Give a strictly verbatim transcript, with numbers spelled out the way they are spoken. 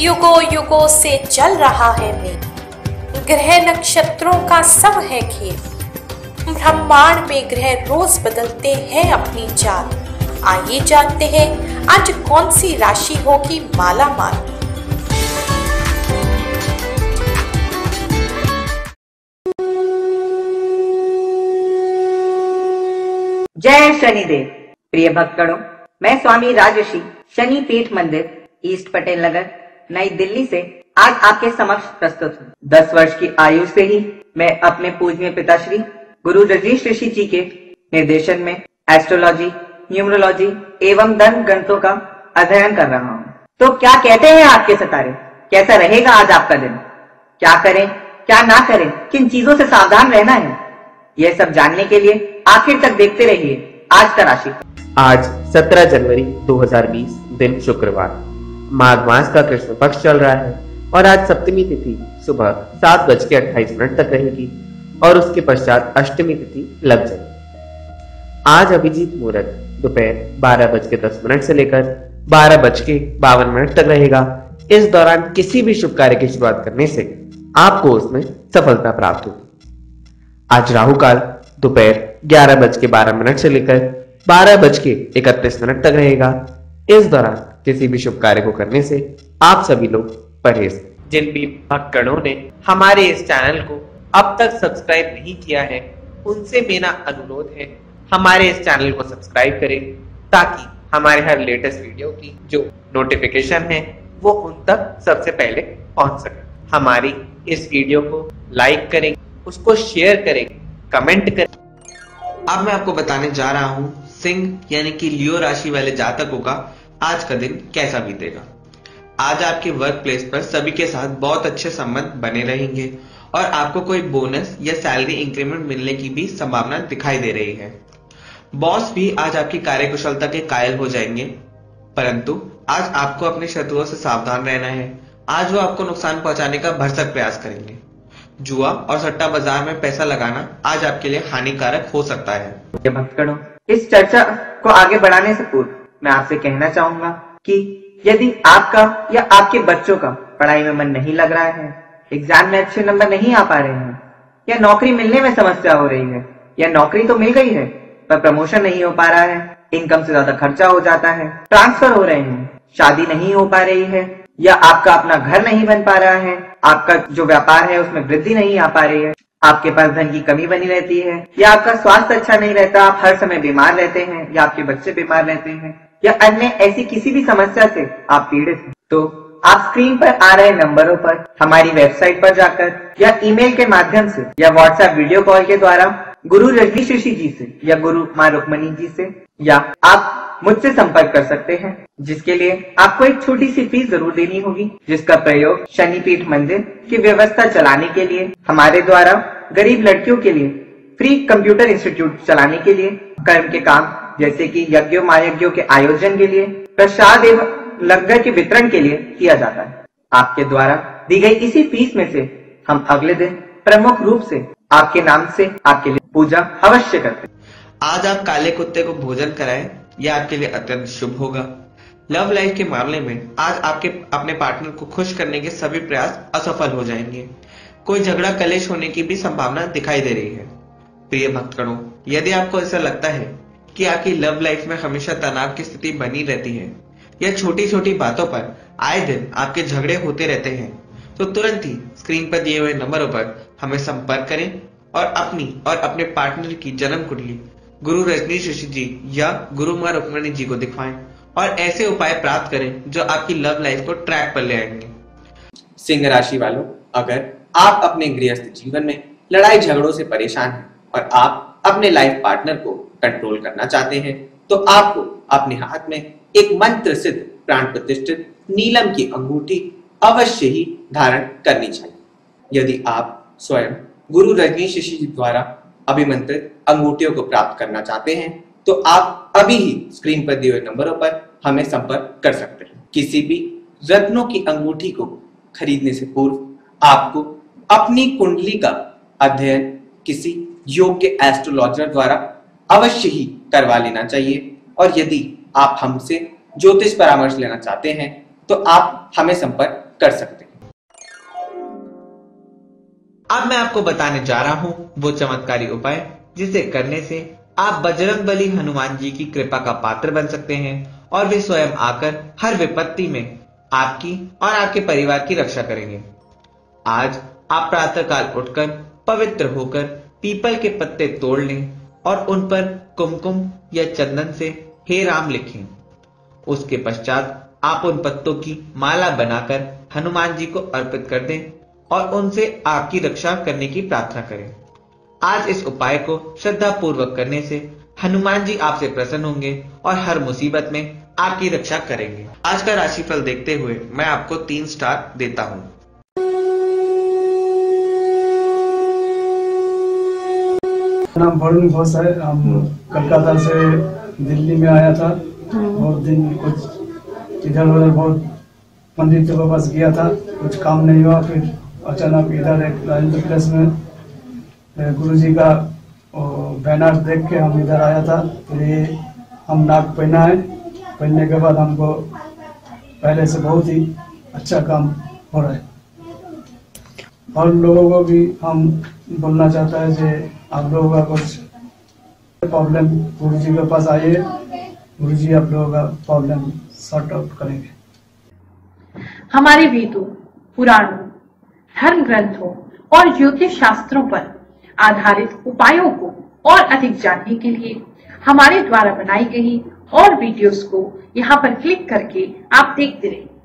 युगो युगों से चल रहा है मेघ, ग्रह नक्षत्रों का सब है खेल। ब्रह्मांड में ग्रह रोज बदलते हैं अपनी चाल। आइए जानते हैं आज कौन सी राशि होगी माला माल। जय शनिदेव। प्रिय भक्तगणों, मैं स्वामी राजषि शनि पीठ मंदिर, ईस्ट पटेल नगर, नई दिल्ली से आज आपके समक्ष प्रस्तुत हूँ। दस वर्ष की आयु से ही मैं अपने पूजनीय पिताश्री गुरु रजनीश ऋषि जी के निर्देशन में एस्ट्रोलॉजी, न्यूमरोलॉजी एवं धन ग्रंथों का अध्ययन कर रहा हूँ। तो क्या कहते हैं आपके सितारे, कैसा रहेगा आज आपका दिन, क्या करें क्या ना करें, किन चीजों से सावधान रहना है, यह सब जानने के लिए आखिर तक देखते रहिए आज का राशि। आज सत्रह जनवरी दो हजार बीस दिन शुक्रवार, माघ मास का कृष्ण पक्ष चल रहा है और आज सप्तमी तिथि सुबह सात बज के अट्ठाईस मिनट तक रहेगी और उसके पश्चात अष्टमी तिथि लग जाएगी। आज अभिजीत मुहूर्त दोपहर बारह बज के दस मिनट से लेकर बारह बज के बावन मिनट तक रहेगा। इस दौरान किसी भी शुभ कार्य की शुरुआत करने से आपको उसमें सफलता प्राप्त होगी। आज राहु काल दोपहर ग्यारह बज के बारह मिनट से लेकर बारह बज के इकतीस मिनट तक रहेगा। इस दौरान किसी भी शुभ कार्य को करने से आप सभी लोग परहेज। जिन भी भक्तगणों ने हमारे इस चैनल को अब तक सब्सक्राइब नहीं किया है, उनसे मेरा अनुरोध है हमारे इस चैनल को सब्सक्राइब करें ताकि हमारे हर लेटेस्ट वीडियो की जो नोटिफिकेशन है वो उन तक सबसे पहले पहुंच सके। हमारी इस वीडियो को लाइक करें, उसको शेयर करें, कमेंट करें। अब मैं आपको बताने जा रहा हूँ सिंह यानी कि लियो राशि वाले जातकों का आज का दिन कैसा बीतेगा। आज आपके वर्क प्लेस पर सभी के साथ बहुत अच्छे संबंध बने रहेंगे और आपको कोई बोनस या सैलरी इंक्रीमेंट मिलने की भी संभावना दिखाई दे रही है। बॉस भी आज आपकी कार्यकुशलता के कायल हो जाएंगे, परंतु आज आपको अपने शत्रुओं से सावधान रहना है। आज वो आपको नुकसान पहुंचाने का भरसक प्रयास करेंगे। जुआ और सट्टा बाजार में पैसा लगाना आज आपके लिए हानिकारक हो सकता है। भक्तगणों, इस चर्चा को आगे बढ़ाने से पूर्व मैं आपसे कहना चाहूंगा कि यदि आपका या आपके बच्चों का पढ़ाई में मन नहीं लग रहा है, एग्जाम में अच्छे नंबर नहीं आ पा रहे हैं, या नौकरी मिलने में समस्या हो रही है, या नौकरी तो मिल गई है पर प्रमोशन नहीं हो पा रहा है, इनकम से ज्यादा खर्चा हो जाता है, ट्रांसफर हो रहे हैं, शादी नहीं हो पा रही है, या आपका अपना घर नहीं बन पा रहा है, आपका जो व्यापार है उसमें वृद्धि नहीं आ पा रही है, आपके पास धन की कमी बनी रहती है, या आपका स्वास्थ्य अच्छा नहीं रहता, आप हर समय बीमार रहते हैं, या आपके बच्चे बीमार रहते हैं, या अन्य ऐसी किसी भी समस्या से आप पीड़ित हैं, तो आप स्क्रीन पर आ रहे नंबरों पर हमारी वेबसाइट पर जाकर या ईमेल के माध्यम से या व्हाट्सएप वीडियो कॉल के द्वारा गुरु रजनीश ऋषि जी से या गुरु मा रुक्मणी जी से या आप मुझसे संपर्क कर सकते हैं, जिसके लिए आपको एक छोटी सी फीस जरूर देनी होगी, जिसका प्रयोग शनि पीठ मंदिर की व्यवस्था चलाने के लिए, हमारे द्वारा गरीब लड़कियों के लिए फ्री कंप्यूटर इंस्टीट्यूट चलाने के लिए, कर्म के काम जैसे कि यज्ञों महायज्ञों के आयोजन के लिए, प्रसाद एवं लंगर के वितरण के लिए किया जाता है। आपके द्वारा दी गई इसी फीस में से हम अगले दिन प्रमुख रूप से आपके नाम से आपके लिए पूजा अवश्य करते हैं। आज आप काले कुत्ते को भोजन कराएं, यह आपके लिए अत्यंत शुभ होगा। लव लाइफ के मामले में आज आपके अपने पार्टनर को खुश करने के सभी प्रयास असफल हो जाएंगे। कोई झगड़ा कलेश होने की भी संभावना दिखाई दे रही है। प्रिय भक्तगणों, यदि आपको ऐसा लगता है कि आपकी लव लाइफ में हमेशा तनाव की स्थिति बनी रहती है या छोटी छोटी बातों पर आए दिन आपके झगड़े होते रहते हैं, तो तुरंत ही स्क्रीन पर दिए हुए नंबरों पर हमें संपर्क करें और अपनी और अपने पार्टनर की जन्म कुंडली गुरु रजनीश ऋषि जी या गुरु मां रुक्मणी जी को दिखवाएं और ऐसे उपाय प्राप्त करें जो आपकी लव लाइफ को ट्रैक पर ले आएंगे। सिंह राशि वालों, अगर आप अपने गृहस्थ जीवन में लड़ाई झगड़ों से परेशान हैं और आप अपने लाइफ पार्टनर को कंट्रोल करना चाहते हैं, तो आपको अपने हाथ में एक मंत्र सिद्ध प्राण प्रतिष्ठित नीलम की अंगूठी अवश्य ही धारण करनी चाहिए। यदि आप स्वयं गुरु रजनीश ऋषि जी द्वारा अभिमंत्रित अंगूठियों को प्राप्त करना चाहते हैं, तो आप अभी ही स्क्रीन पर दिए हुए नंबरों पर हमें संपर्क कर सकते हैं। किसी भी रत्नों की अंगूठी को खरीदने से पूर्व आपको अपनी कुंडली का अध्ययन किसी योग्य एस्ट्रोलॉजर द्वारा अवश्य ही करवा लेना चाहिए, और यदि आप हमसे ज्योतिष परामर्श लेना चाहते हैं तो आप हमें संपर्क कर सकते हैं। अब मैं आपको बताने जा रहा हूँ वो चमत्कारी उपाय जिसे करने से आप बजरंगबली हनुमान जी की कृपा का पात्र बन सकते हैं और वे स्वयं आकर हर विपत्ति में आपकी और आपके परिवार की रक्षा करेंगे। आज आप प्रातःकाल उठकर पवित्र होकर पीपल के पत्ते तोड़ लें और उन पर कुमकुम या चंदन से हे राम लिखें। उसके पश्चात आप उन पत्तों की माला बनाकर हनुमान जी को अर्पित कर दें और उनसे आपकी रक्षा करने की प्रार्थना करें। आज इस उपाय को श्रद्धा पूर्वक करने से हनुमान जी आपसे प्रसन्न होंगे और हर मुसीबत में आपकी रक्षा करेंगे। आज का राशिफल देखते हुए मैं आपको तीन स्टार देता हूँ। नाम वरुण घोष है। हम कलकत्ता से दिल्ली में आया था और दिन कुछ इधर उधर बहुत पंडित के पास गया था, कुछ काम नहीं हुआ। फिर अचानक इधर एक राजेंद्र प्लेस में गुरुजी का बैनर देख के हम इधर आया था। फिर ये हम नाक पहना है, पहनने के बाद हमको पहले से बहुत ही अच्छा काम हो रहा है। और लोगों को भी हम बोलना चाहता है कि आप लोगों का कुछ प्रॉब्लम गुरु जी के पास आइए, गुरु जी आप लोगों का प्रॉब्लम सॉर्ट आउट करेंगे। हमारे वेदों, पुराणों, धर्म ग्रंथों और ज्योतिष शास्त्रों पर आधारित उपायों को और अधिक जानने के लिए हमारे द्वारा बनाई गई और वीडियोस को यहाँ पर क्लिक करके आप देखते रहें।